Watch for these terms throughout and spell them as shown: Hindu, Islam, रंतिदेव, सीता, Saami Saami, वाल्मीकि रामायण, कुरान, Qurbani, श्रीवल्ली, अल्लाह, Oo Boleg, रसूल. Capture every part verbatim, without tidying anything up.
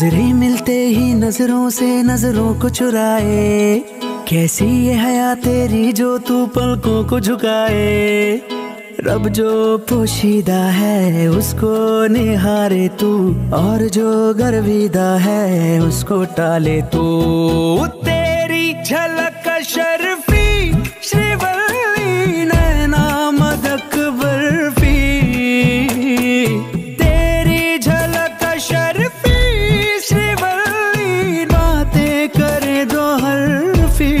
नजरें मिलते ही नजरों से नजरों को चुराए, कैसी ये हया तेरी जो तू पलकों को झुकाए। रब जो पोशीदा है उसको निहारे तू, और जो गर्विदा है उसको टाले तू। तेरी झलक शर्फी श्रीवल्ली नैना मदक बर्फी, तेरी झलक शर्फी श्रीवल्ली बातें करे दो हरफी।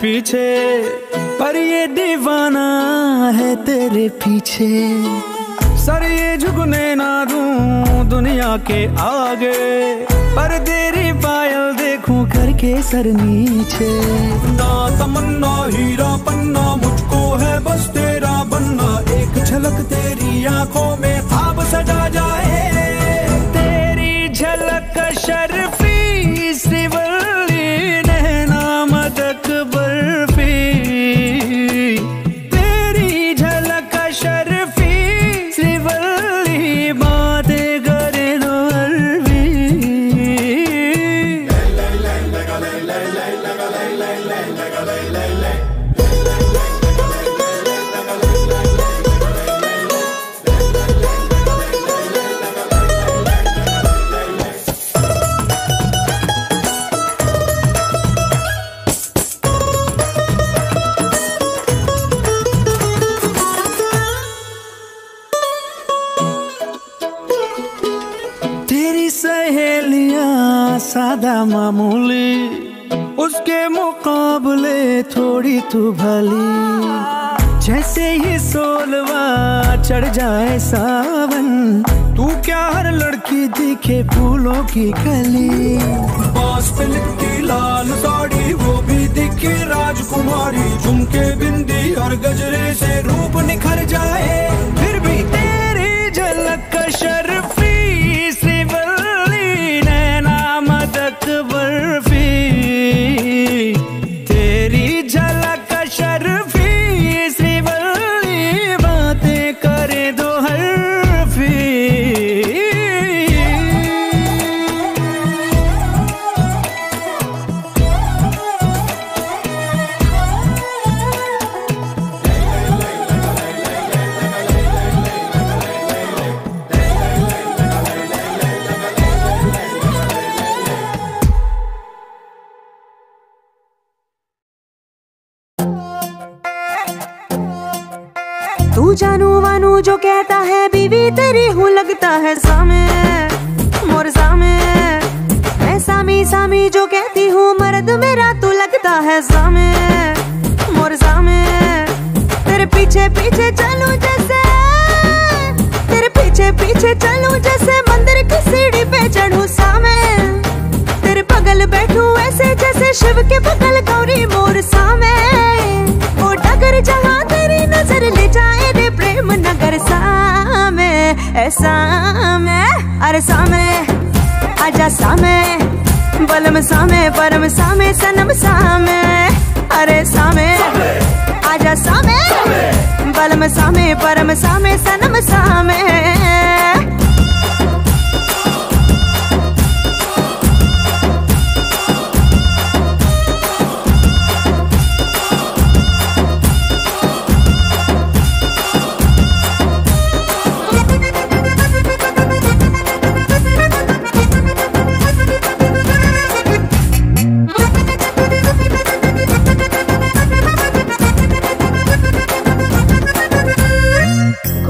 पीछे पर ये दीवाना है तेरे पीछे, सर ये झुकने ना दूं दुनिया के आगे, पर तेरी पायल देखूं करके सर नीचे। ना तमन्ना हीरा पन्ना मुझको है बस तेरा बनना, एक झलक तेरी आंखों में ख्वाब सजा जाए। तेरी झलक शर्फी श्रीवल्ली नैना मदक सहेलियां सादा मामूली, उसके मुकाबले थोड़ी तू भली। जैसे ही सोलवा चढ़ जाए सावन, तू क्या हर लड़की दिखे फूलों की कली। पास पे लिपटी लाल साड़ी वो भी दिखे राजकुमारी, झुमके बिंदी और गजरे से रूप निखर जाए। फिर भी तेरी झलक का शर्फी जानू वानू जो कहता है बीवी तेरी हूँ लगता है सामे मोर सामे। मैं सामी सामी जो कहती हूँ मर्द मेरा तू लगता है सामे मोर सामे। तेरे पीछे पीछे चलूं जैसे, तेरे पीछे पीछे चलूं जैसे मंदिर की सीढ़ी पे चढ़ूं सामे। तेरे बगल बैठूं ऐसे जैसे शिव के बगल गौरी मोर सामे। वो डगर जहाँ तेरी नजर ले जाए नगर सामे ए सामे, अरे सामे आजा सामे, बलम सामे परम सामे सनम सामे। अरे सामे आजा सामे, बलम सामे परम सामे सनम सामे।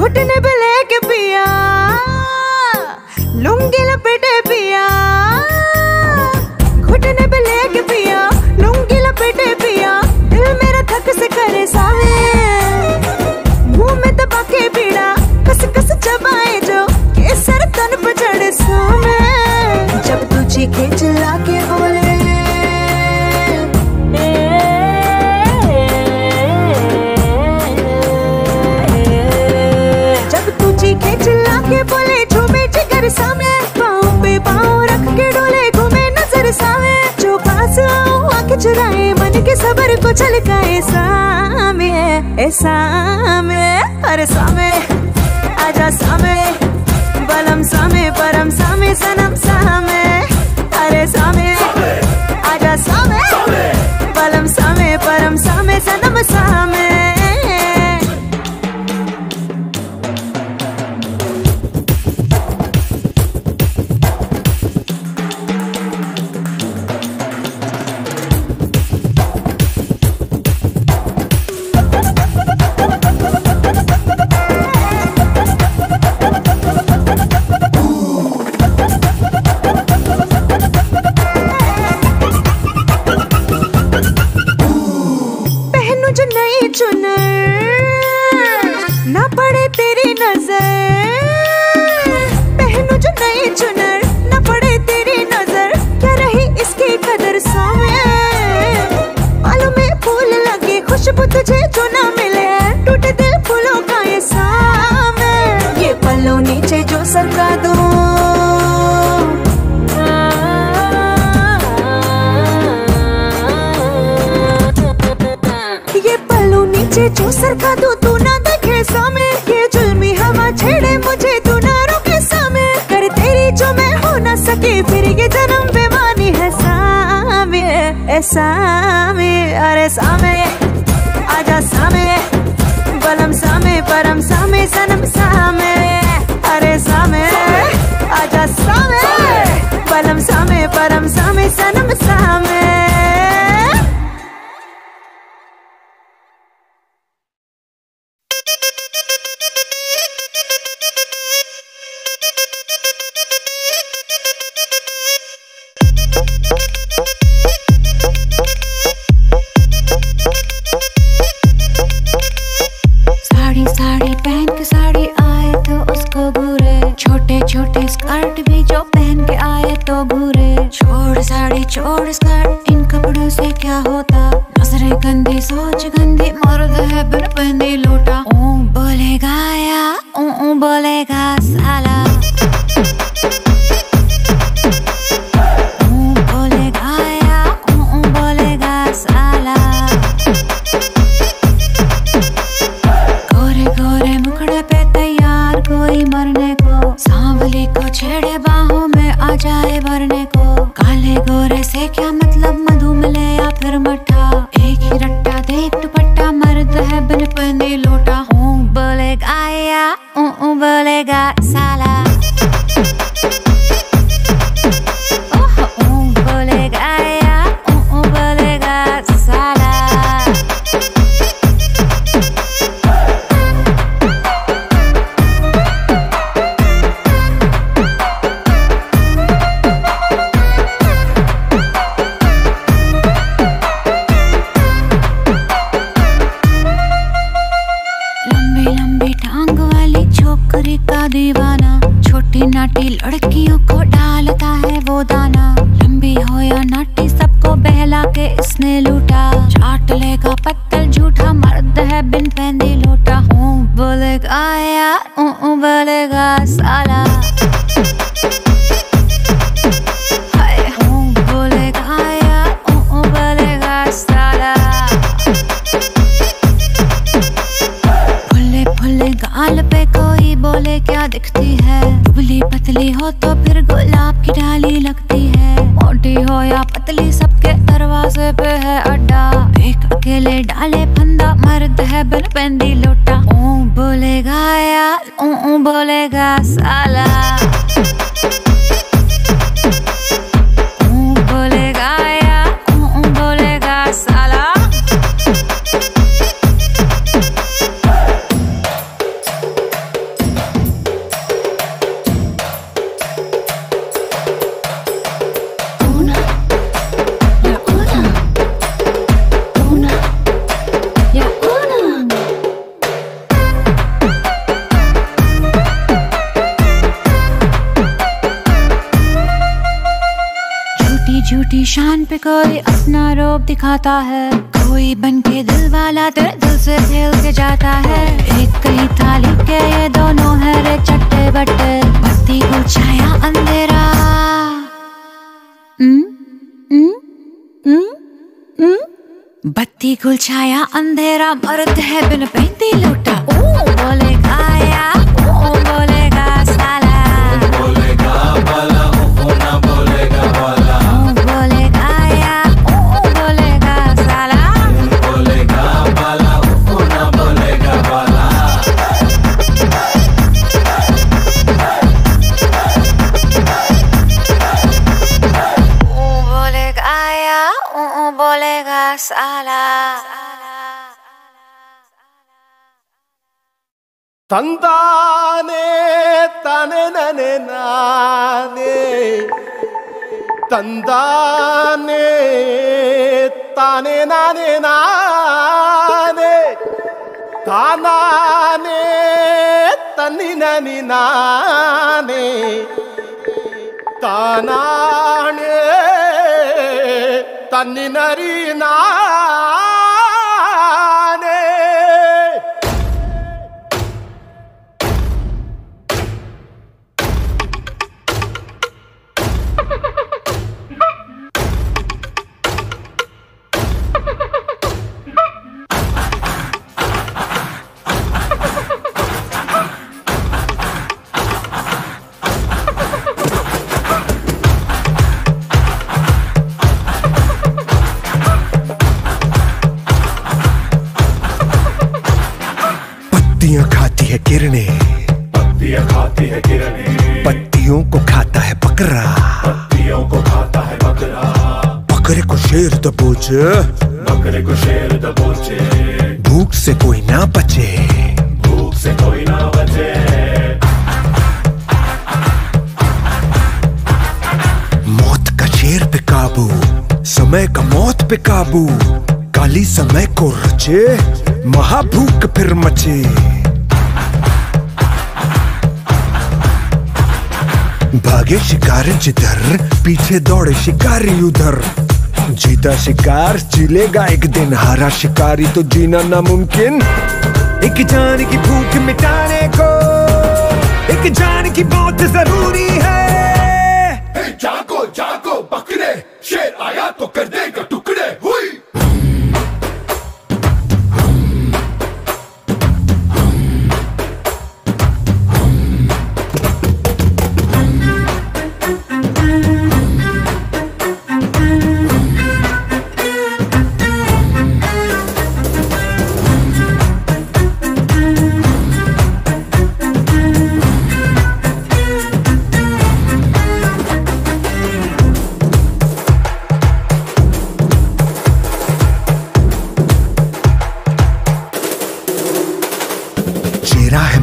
घुटने पे लेके पिया सबर को चल का ऐसा में ऐसा में अरे सामे आजा सामे बलम सामे परम सामे सनम सामे अरे सामे आजा सामे बलम सामे परम सामे सनम सामे। ना पड़े तेरी नजर पहनू जो नए चुनर ना पड़े तेरी नजर क्या रही इसकी कदर सामे आलू में फूल लगे खुशबू तुझे जो ना मिले टूटे दिल फूलों का ये सामे ये पल्लों नीचे जो सरका दो ये पल्लों नीचे जो सरका दो तू ना देखे सामे ये जुल्मी हवा छेड़े मुझे तू ना रोके सामे कर तेरी जो मैं हो ना सके फिर ये जन्म बेमानी है सामे ऐ सामे अरे सामे आजा सामे बलम सामे परम सामे सनम सामे अरे सामे आजा सामे बलम सामे परम सामे सनम सामे। दिखाता है कोई बनके दिल वाला तो दिल से खेल के जाता है एक कहीं थाली के ये दोनों है रे चट्टे बट्टे बत्ती को छाया अंधेरा बत्ती गुल छाया अंधेरा मर्द है बिन पहनती लूटा। ओ बोलेगा या ओ बोलेगा साला, ओ बोलेगा बाला ओ ना बोलेगा बाला, ओ बोलेगा या ओ बोलेगा साला, ओ बोलेगा बाला ओ ना बोलेगा बाला। ओ बोलेगा या ओ बोलेगा साला। तंदाने तने नने नाने, तंदाने ताने नाने नाने, तानाने तनी ननी नाने, तानाने तनी नरी नाने। पत्तियां खाती है किरने, पत्तियां खाती है किरने, पत्तियों को खाता है बकरा, पत्तियों को खाता है बकरा, बकरे को शेर दबोचे, बकरे को शेर दबोचे, भूख से कोई ना बचे, भूख से कोई ना बचे। मौत का शेर पे काबू, समय का मौत पे काबू, काली समय को रचे, महाभूख फिर मचे। भागे शिकार जिधर, पीछे दौड़े शिकारी उधर, जीता शिकार जिलेगा एक दिन, हारा शिकारी तो जीना नामुमकिन। एक जान की भूख मिटाने को एक जान की मौत जरूरी है। जागो जागो बकरे, शेर आया तो कर देगा टुकड़े। हुई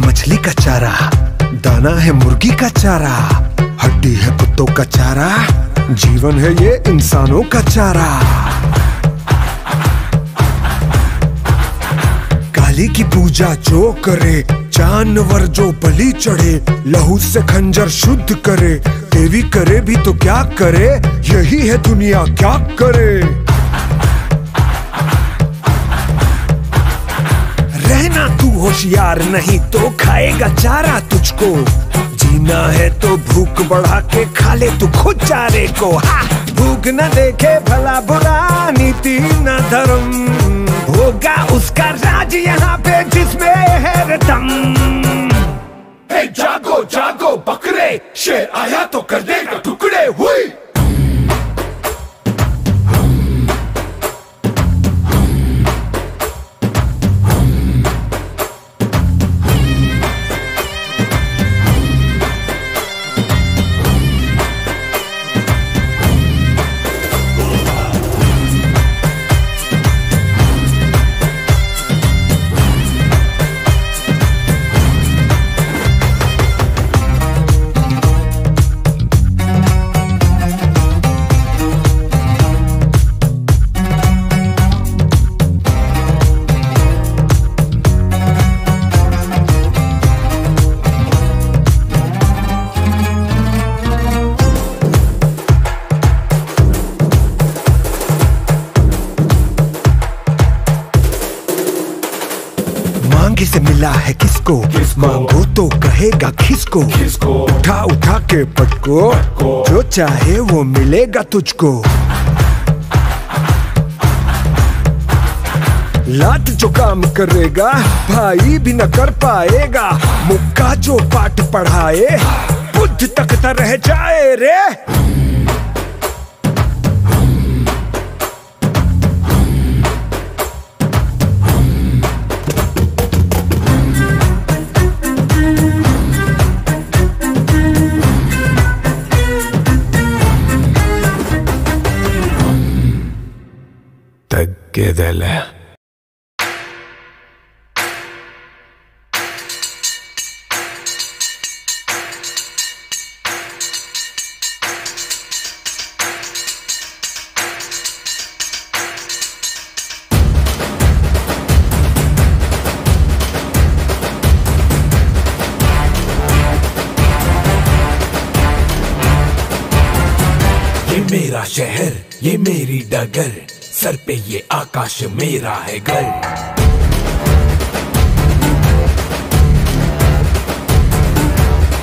मछली का चारा, दाना है मुर्गी का चारा, हड्डी है कुत्तों का चारा, जीवन है ये इंसानों का चारा। काली की पूजा जो करे, जानवर जो बलि चढ़े, लहू से खंजर शुद्ध करे, देवी करे भी तो क्या करे, यही है दुनिया क्या करे। रहना तू होशियार नहीं तो खाएगा चारा तुझको, जीना है तो भूख बढ़ा के खा ले तू खुद चारे को। हा! भूख न देखे भला बुरा, नीति न धर्म, होगा उसका राज यहाँ पे जिसमें है रिदम। हे जागो जागो बकरे, शेर आया तो कर देगा टुकड़े। हुई किसे मिला है किसको, किसको मांगो तो कहेगा किसको, किसको उठा उठा के पटको, जो चाहे वो मिलेगा तुझको। लाट जो काम करेगा भाई भी न कर पाएगा, मुक्का जो पाठ पढ़ाए बुद्ध तक न रह जाए रे। Get that. ये मेरा शहर, ये मेरी डगर, सर पे ये आकाश मेरा है घर।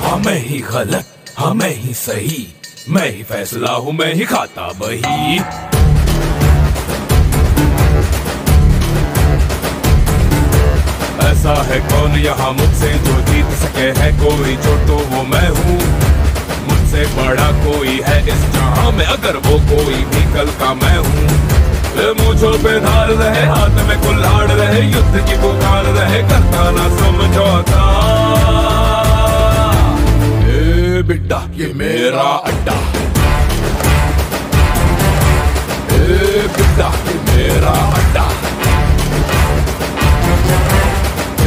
हाँ मैं ही गलत, हाँ मैं ही सही, मैं ही फैसला हूँ, मैं ही खाता बही। ऐसा है कौन यहाँ मुझसे जो जीत सके है कोई, जो तो वो मैं हूँ। मुझसे बड़ा कोई है इस जहाँ में, अगर वो कोई भी, कल का मैं हूँ। मूंछों पे धार रहे, हाथ में कुल्हाड़ रहे, युद्ध की पुकार रहे, करता ना समझौता। ए बिट्टा ये मेरा अड्डा, ए बिट्टा ये मेरा अड्डा,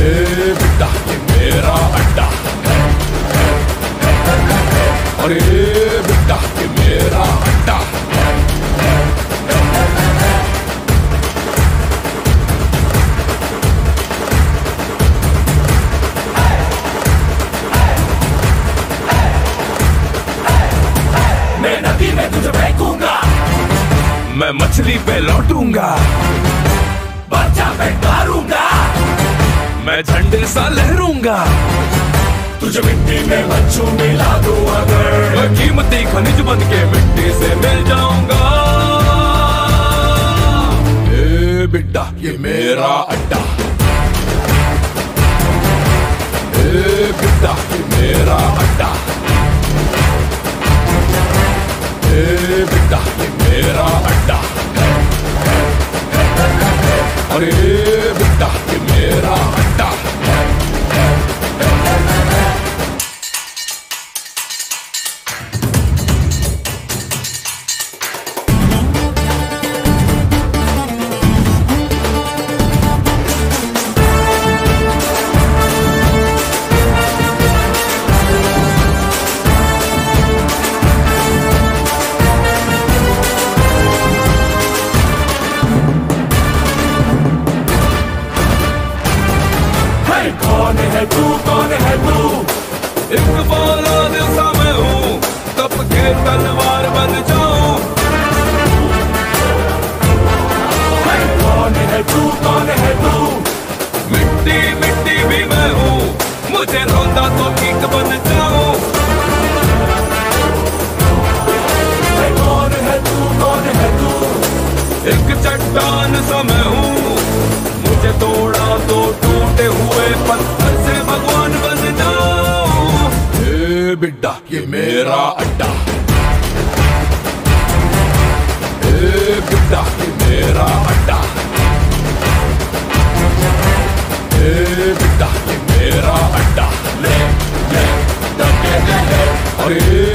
ए बिट्टा ये मेरा अड्डा, और ये बिट्टा ये मेरा अड्डा। मैं नदी में तुझे फेंकूंगा, मैं मछली पे लौटूंगा, बच्चा पे मारूंगा, मैं झंडे सा लहरूंगा, तुझे मिट्टी में बच्चों मिला दो अगर। मैं कीमती खनिज बन के मिट्टी से मिल जाऊंगा। ए बिट्टा ये मेरा अड्डा, ए बिट्टा ये मेरा अड्डा, ए बिट्टा ये मेरा अड्डा, अरे बिट्टा ये मेरा अड्डा। तू कौन है तू? एक बाला दिल सा मैं हूँ, तब के तलवार बन जाऊं। कौन है तू, कौन है तू? मिट्टी मिट्टी भी मैं हूँ, मुझे रोंदा तो कीट बन जाऊं। कौन है तू, कौन है तू? एक चट्टान सा मैं हूँ, मुझे तोड़ा तो टूटे हुए पत्थर से भगवान बन जाओ। ए बिट्टा ये मेरा अड्डा, ए बिट्टा ये मेरा अड्डा, ए बिट्टा ये मेरा अड्डा। ले ले ले ले, अरे